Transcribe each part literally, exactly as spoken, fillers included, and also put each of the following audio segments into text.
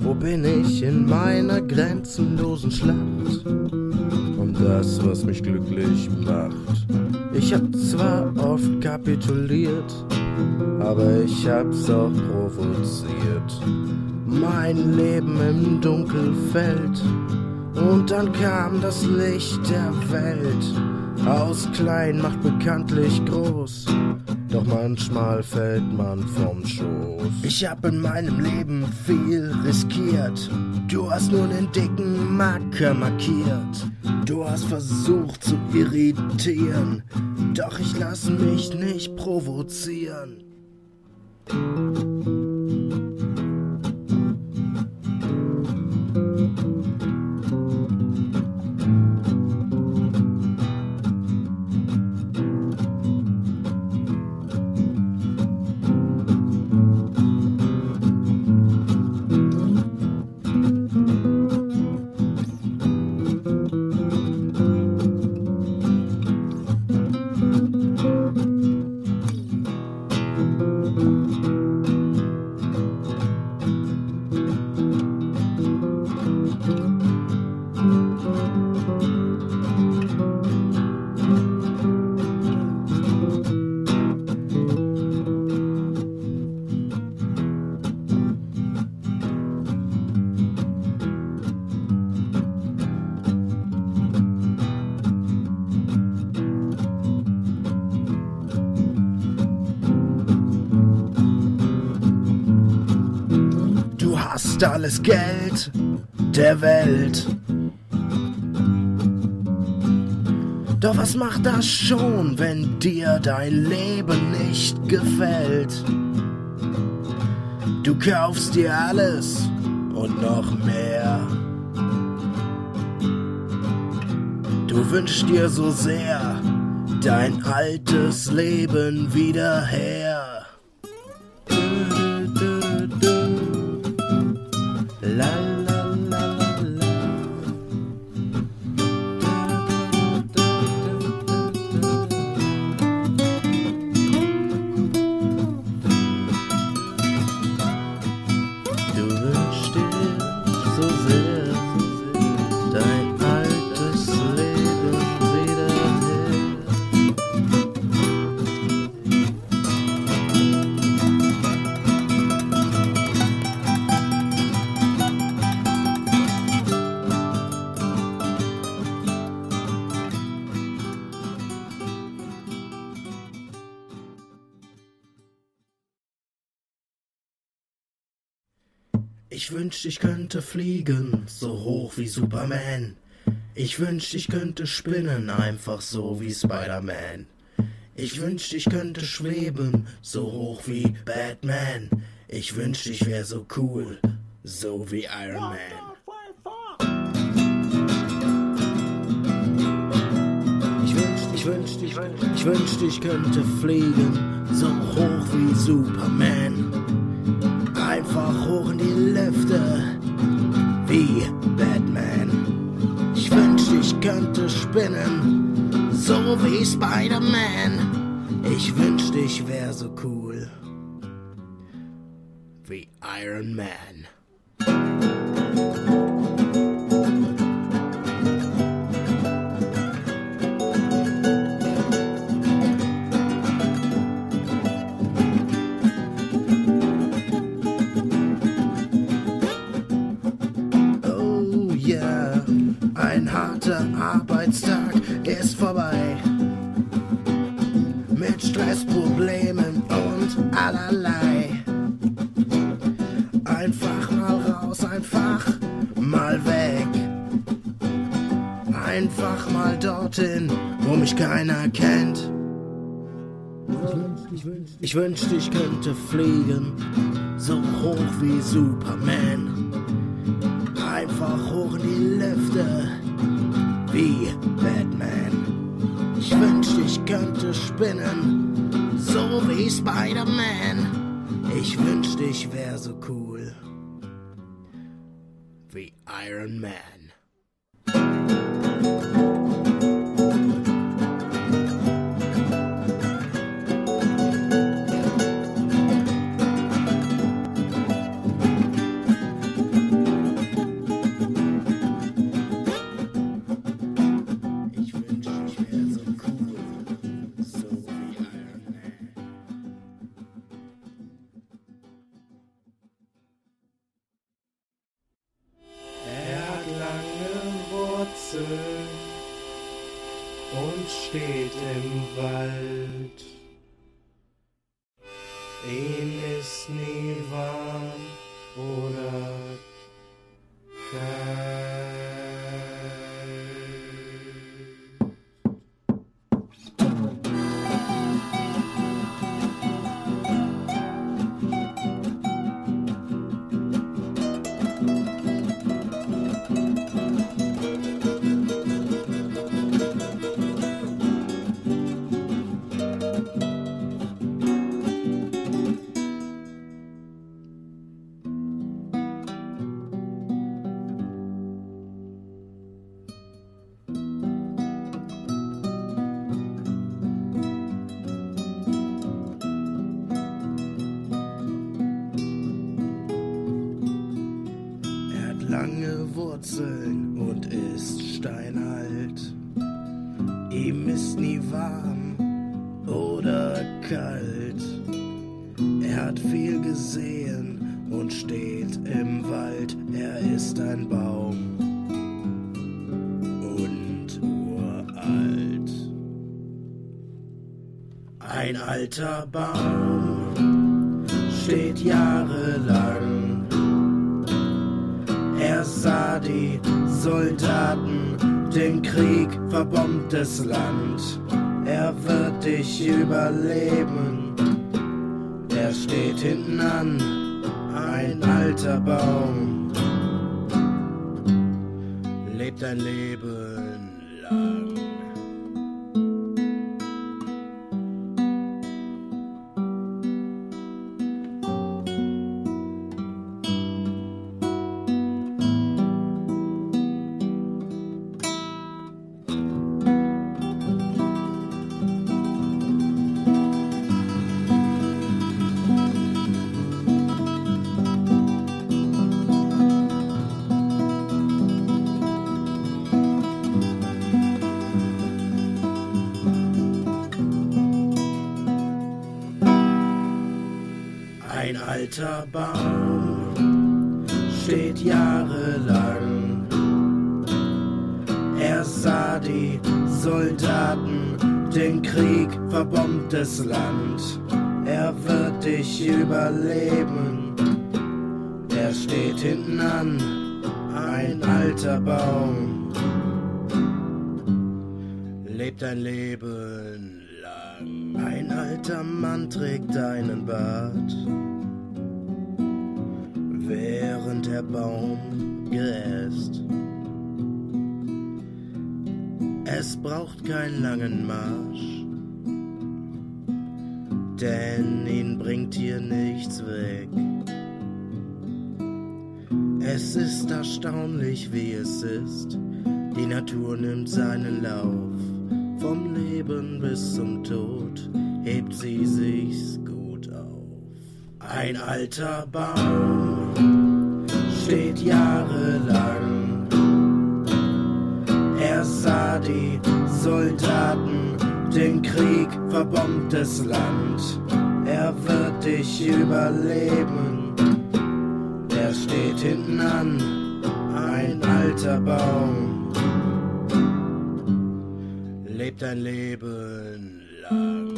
Wo bin ich in meiner grenzenlosen Schlacht? Um das, was mich glücklich macht. Ich hab zwar oft kapituliert, aber ich hab's auch provoziert. Mein Leben im Dunkel fällt, und dann kam das Licht der Welt. Aus klein macht bekanntlich groß, doch manchmal fällt man vom Schoß. Ich hab in meinem Leben viel riskiert, du hast nur einen dicken Marker markiert. Du hast versucht zu irritieren, doch ich lass mich nicht provozieren. Du hast alles Geld der Welt, doch was macht das schon, wenn dir dein Leben nicht gefällt? Du kaufst dir alles und noch mehr. Du wünschst dir so sehr dein altes Leben wieder her. Ich wünschte, ich könnte fliegen, so hoch wie Superman. Ich wünschte, ich könnte spinnen, einfach so wie Spider-Man. Ich wünschte, ich könnte schweben, so hoch wie Batman. Ich wünschte, ich wäre so cool, so wie Iron Man. Ich wünschte, ich wünschte, ich wünschte, ich wünschte, ich könnte fliegen, so hoch wie Superman. Einfach hoch in die Lüfte, wie Batman. Ich wünschte, ich könnte spinnen, so wie Spider-Man. Ich wünschte, ich wäre so cool, wie Iron Man. Ein harter Arbeitstag ist vorbei, mit Stressproblemen und allerlei. Einfach mal raus, einfach mal weg, einfach mal dorthin, wo mich keiner kennt. Ich wünschte, ich könnte fliegen, so hoch wie Superman. Einfach hoch in die Lüfte, wie Batman. Ich wünsch ich könnte spinnen, so wie Spider-Man. Ich wünschte, ich wär so cool wie Iron Man. Und steht im Wald. Ihm ist nie warm oder lange Wurzeln und ist steinalt. Ihm ist nie warm oder kalt. Er hat viel gesehen und steht im Wald. Er ist ein Baum und uralt. Ein alter Baum steht jahrelang. Er sah die Soldaten, den Krieg, verbombtes Land. Er wird dich überleben, er steht hinten an, ein alter Baum. Lebt ein Leben lang. Ein alter Baum steht jahrelang. Er sah die Soldaten, den Krieg, verbombtes Land. Er wird dich überleben, er steht hinten an, ein alter Baum. Lebt ein Leben lang. Ein alter Mann trägt einen Bart, während der Baum gräst. Es braucht keinen langen Marsch, denn ihn bringt hier nichts weg. Es ist erstaunlich, wie es ist. Die Natur nimmt seinen Lauf. Vom Leben bis zum Tod hebt sie sich's gut auf. Ein alter Baum steht jahrelang. Er sah die Soldaten, den Krieg, verbombtes Land. Er wird dich überleben, er steht hinten an, ein alter Baum. Lebt ein Leben lang.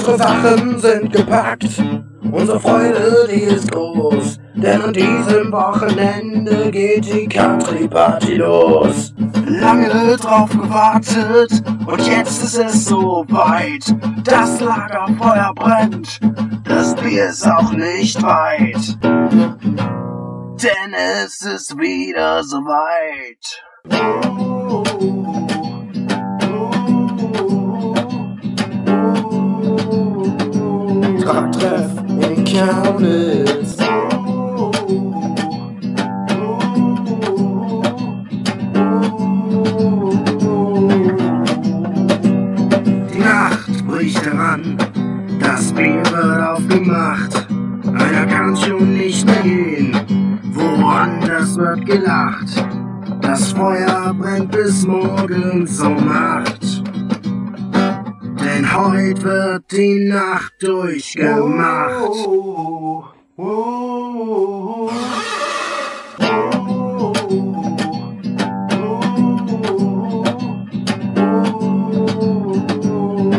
Unsere Sachen sind gepackt, unsere Freude, die ist groß, denn an diesem Wochenende geht die Katri-Party los. Lange drauf gewartet und jetzt ist es soweit. Das Lagerfeuer brennt, das Bier ist auch nicht weit. Denn es ist wieder soweit. Oh, oh, oh. Treff in Chemnitz. Die Nacht bricht heran, das Bier wird aufgemacht. Einer kann schon nicht mehr gehen, woanders wird gelacht. Das Feuer brennt bis morgens um acht. Denn heute wird die Nacht durchgemacht. Oh, oh, oh, oh,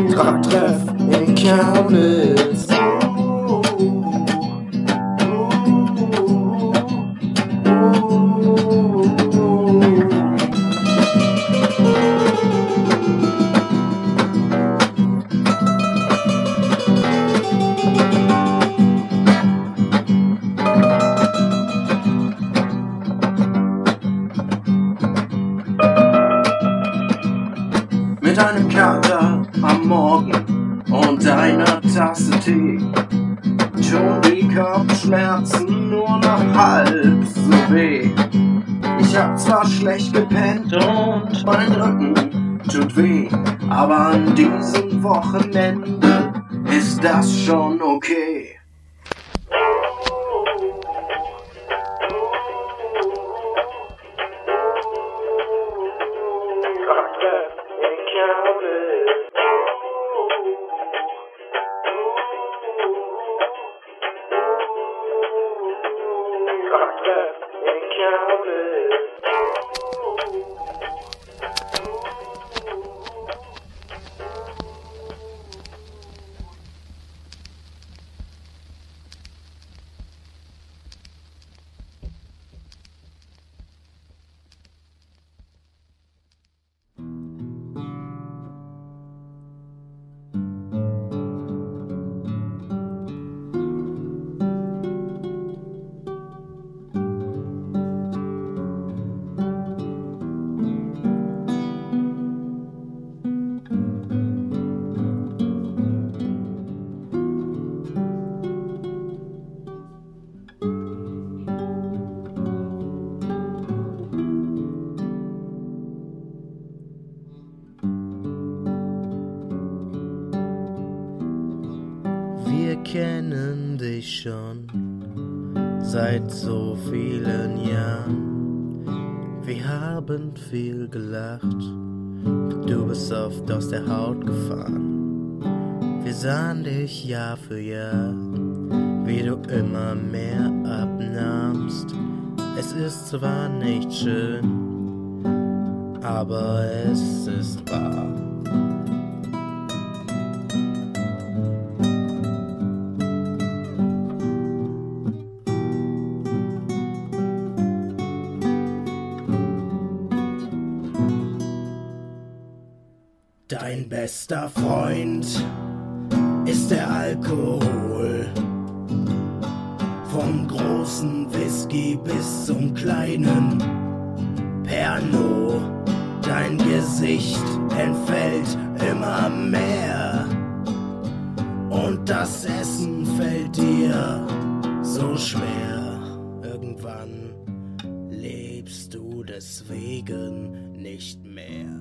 oh, oh. Treff in Chemnitz. Mit einem Kater am Morgen und einer Tasse Tee, schon die Kopfschmerzen nur noch halb so weh. Ich hab zwar schlecht gepennt und mein Rücken tut weh, aber an diesem Wochenende ist das schon okay. Wir kennen dich schon seit so vielen Jahren. Wir haben viel gelacht, du bist oft aus der Haut gefahren. Wir sahen dich Jahr für Jahr, wie du immer mehr abnahmst. Es ist zwar nicht schön, aber es ist wahr. Dein bester Freund ist der Alkohol. Vom großen Whisky bis zum kleinen Pernod. Dein Gesicht entfällt immer mehr und das Essen fällt dir so schwer. Irgendwann lebst du deswegen nicht mehr.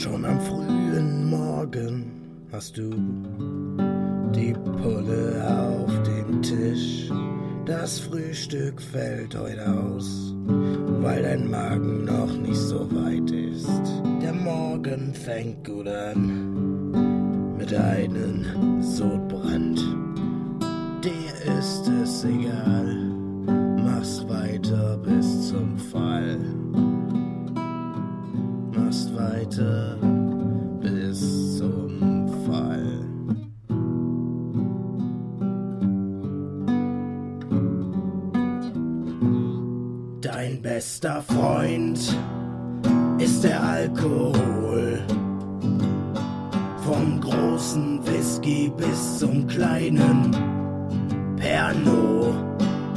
Schon am frühen Morgen hast du die Pulle auf dem Tisch. Das Frühstück fällt heute aus, weil dein Magen noch nicht so weit ist. Der Morgen fängt gut an mit einem Sodbrand. Dir ist es egal, mach's weiter bis zum Fall. Machst weiter bis zum Fall. Dein bester Freund ist der Alkohol. Vom großen Whisky bis zum kleinen Pernod.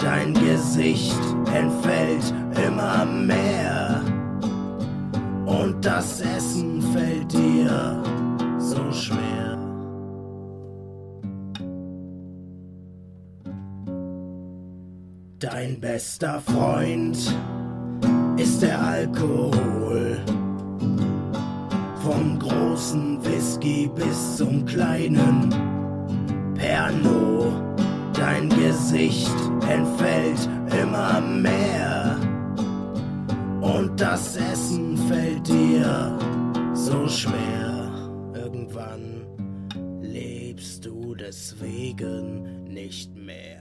Dein Gesicht entfällt immer mehr. Und das Essen fällt dir so schwer. Dein bester Freund ist der Alkohol. Vom großen Whisky bis zum kleinen Pernod. Dein Gesicht entfällt immer mehr. Und das Essen fällt dir so schwer. Irgendwann lebst du deswegen nicht mehr.